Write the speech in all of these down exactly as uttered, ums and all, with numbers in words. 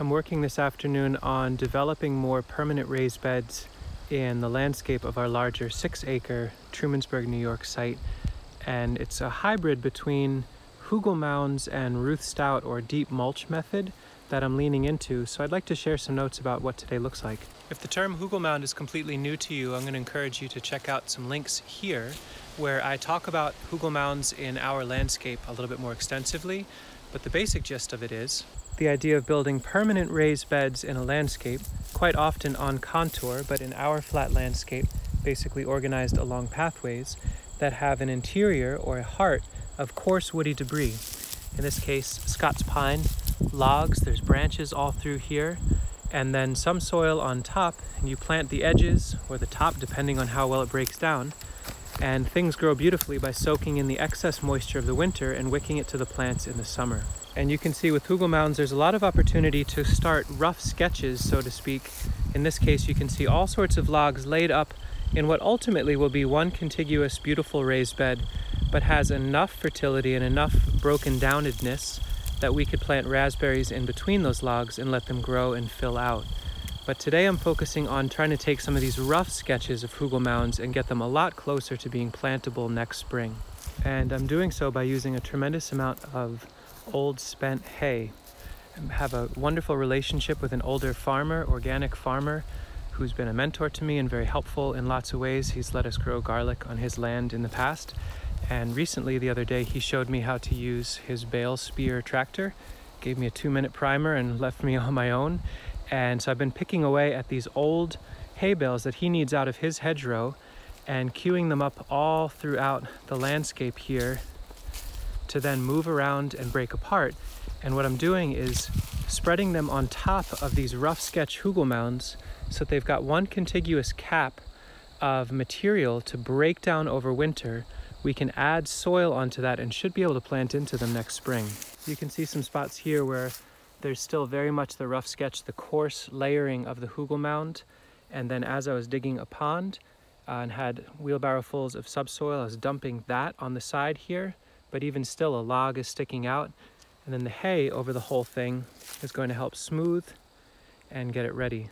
I'm working this afternoon on developing more permanent raised beds in the landscape of our larger six acre Trumansburg, New York site. And it's a hybrid between hugel mounds and Ruth Stout or deep mulch method that I'm leaning into, so I'd like to share some notes about what today looks like. If the term hugel mound is completely new to you, I'm going to encourage you to check out some links here where I talk about hugel mounds in our landscape a little bit more extensively, but the basic gist of it is the idea of building permanent raised beds in a landscape, quite often on contour, but in our flat landscape, basically organized along pathways that have an interior or a heart of coarse woody debris. In this case, Scots pine, logs, there's branches all through here, and then some soil on top, and you plant the edges or the top depending on how well it breaks down, and things grow beautifully by soaking in the excess moisture of the winter and wicking it to the plants in the summer. And you can see with hugel mounds there's a lot of opportunity to start rough sketches, so to speak. In this case you can see all sorts of logs laid up in what ultimately will be one contiguous beautiful raised bed, but has enough fertility and enough broken downedness that we could plant raspberries in between those logs and let them grow and fill out. But today I'm focusing on trying to take some of these rough sketches of hugel mounds and get them a lot closer to being plantable next spring. And I'm doing so by using a tremendous amount of old spent hay. I have a wonderful relationship with an older farmer, organic farmer, who's been a mentor to me and very helpful in lots of ways. He's let us grow garlic on his land in the past. And recently, the other day, he showed me how to use his bale spear tractor, gave me a two minute primer and left me on my own. And so I've been picking away at these old hay bales that he needs out of his hedgerow and queuing them up all throughout the landscape here to then move around and break apart. And what I'm doing is spreading them on top of these rough sketch hugel mounds so that they've got one contiguous cap of material to break down over winter. We can add soil onto that and should be able to plant into them next spring. You can see some spots here where there's still very much the rough sketch, the coarse layering of the hugel mound. And then as I was digging a pond uh, and had wheelbarrowfuls of subsoil, I was dumping that on the side here, but even still a log is sticking out. And then the hay over the whole thing is going to help smooth and get it ready.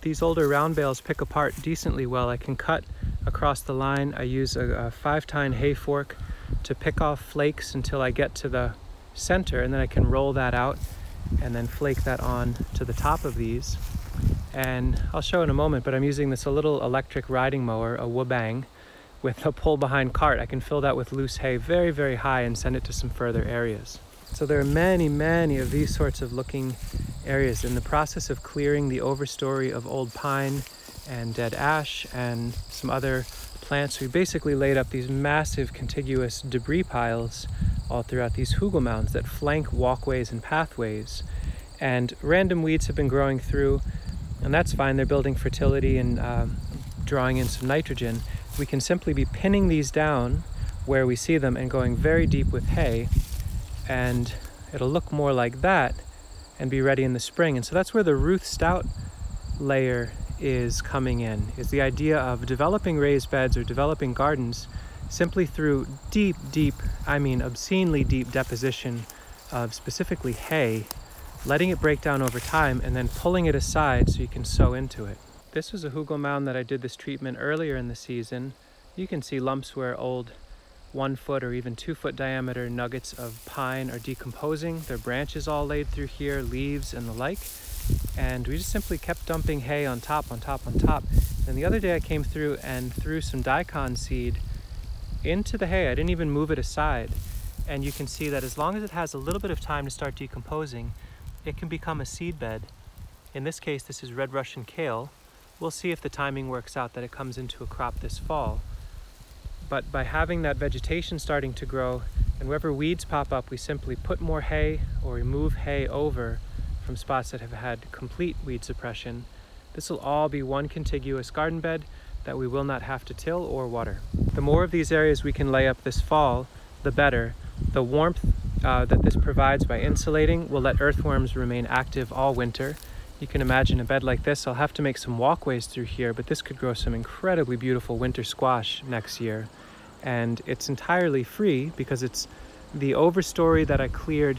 These older round bales pick apart decently well. I can cut across the line. I use a, a five-tine hay fork to pick off flakes until I get to the center, and then I can roll that out and then flake that on to the top of these. And I'll show in a moment, but I'm using this a little electric riding mower, a Wubang, with a pull-behind cart. I can fill that with loose hay very, very high and send it to some further areas. So there are many, many of these sorts of looking areas. In the process of clearing the overstory of old pine and dead ash and some other plants, we basically laid up these massive contiguous debris piles all throughout these hugel mounds that flank walkways and pathways. And random weeds have been growing through, and that's fine. They're building fertility and um, drawing in some nitrogen. We can simply be pinning these down where we see them and going very deep with hay, and it'll look more like that and be ready in the spring. And so that's where the Ruth Stout layer is coming in, is the idea of developing raised beds or developing gardens simply through deep, deep, I mean obscenely deep deposition of specifically hay, letting it break down over time and then pulling it aside so you can sow into it. This was a hugel mound that I did this treatment earlier in the season. You can see lumps where old one foot or even two foot diameter nuggets of pine are decomposing, their branches all laid through here, leaves and the like. And we just simply kept dumping hay on top, on top, on top. And the other day I came through and threw some daikon seed into the hay. I didn't even move it aside. And you can see that as long as it has a little bit of time to start decomposing, it can become a seed bed. In this case, this is red Russian kale. We'll see if the timing works out that it comes into a crop this fall. But by having that vegetation starting to grow, and wherever weeds pop up, we simply put more hay or remove hay over from spots that have had complete weed suppression. This will all be one contiguous garden bed that we will not have to till or water. The more of these areas we can lay up this fall, the better. The warmth uh, that this provides by insulating will let earthworms remain active all winter. You can imagine a bed like this. I'll have to make some walkways through here, but this could grow some incredibly beautiful winter squash next year. And it's entirely free because it's the overstory that I cleared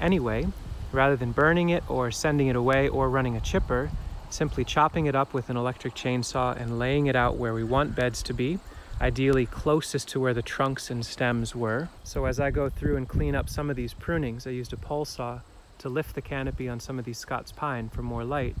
anyway, Rather than burning it or sending it away or running a chipper, simply chopping it up with an electric chainsaw and laying it out where we want beds to be, ideally closest to where the trunks and stems were. So as I go through and clean up some of these prunings, I used a pole saw to lift the canopy on some of these Scots pine for more light.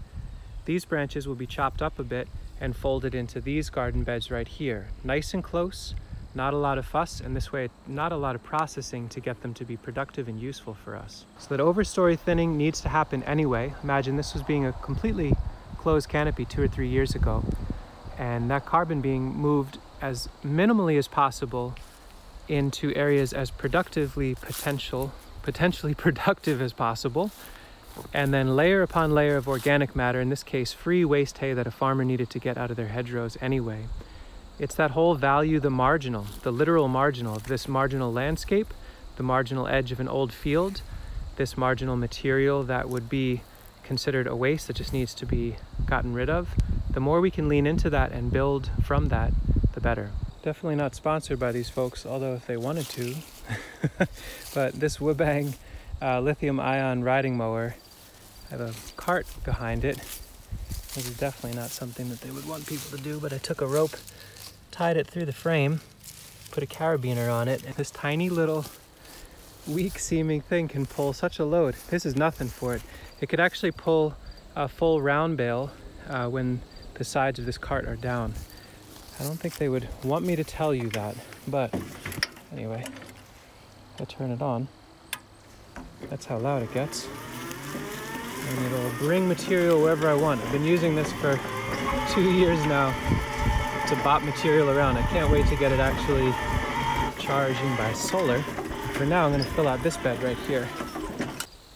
These branches will be chopped up a bit and folded into these garden beds right here. Nice and close, not a lot of fuss, and this way not a lot of processing to get them to be productive and useful for us. So that overstory thinning needs to happen anyway. Imagine this was being a completely closed canopy two or three years ago, and that carbon being moved as minimally as possible into areas as productively potential, potentially productive as possible, and then layer upon layer of organic matter, in this case free waste hay that a farmer needed to get out of their hedgerows anyway. It's that whole value the marginal, the literal marginal of this marginal landscape, the marginal edge of an old field, this marginal material that would be considered a waste that just needs to be gotten rid of. The more we can lean into that and build from that, the better. Definitely not sponsored by these folks, although if they wanted to. But this Wubang uh, lithium-ion riding mower, I have a cart behind it. This is definitely not something that they would want people to do, but I took a rope, tied it through the frame, put a carabiner on it, and this tiny little weak-seeming thing can pull such a load. This is nothing for it. It could actually pull a full round bale uh, when the sides of this cart are down. I don't think they would want me to tell you that, but anyway, I'll turn it on. That's how loud it gets. And it'll bring material wherever I want. I've been using this for two years now to bop material around. I can't wait to get it actually charging by solar. For now, I'm gonna fill out this bed right here.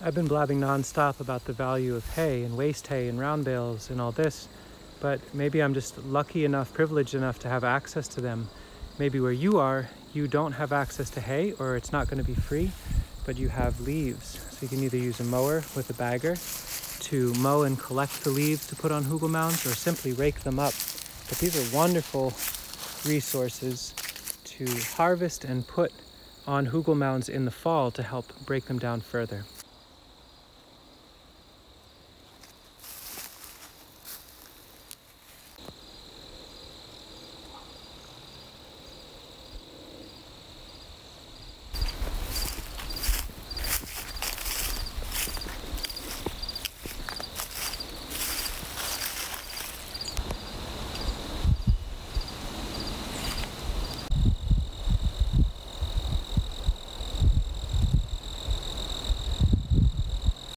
I've been blabbing nonstop about the value of hay and waste hay and round bales and all this, but maybe I'm just lucky enough, privileged enough to have access to them. Maybe where you are, you don't have access to hay, or it's not gonna be free, but you have leaves. So you can either use a mower with a bagger to mow and collect the leaves to put on hugel mounds, or simply rake them up. But these are wonderful resources to harvest and put on hugel mounds in the fall to help break them down further.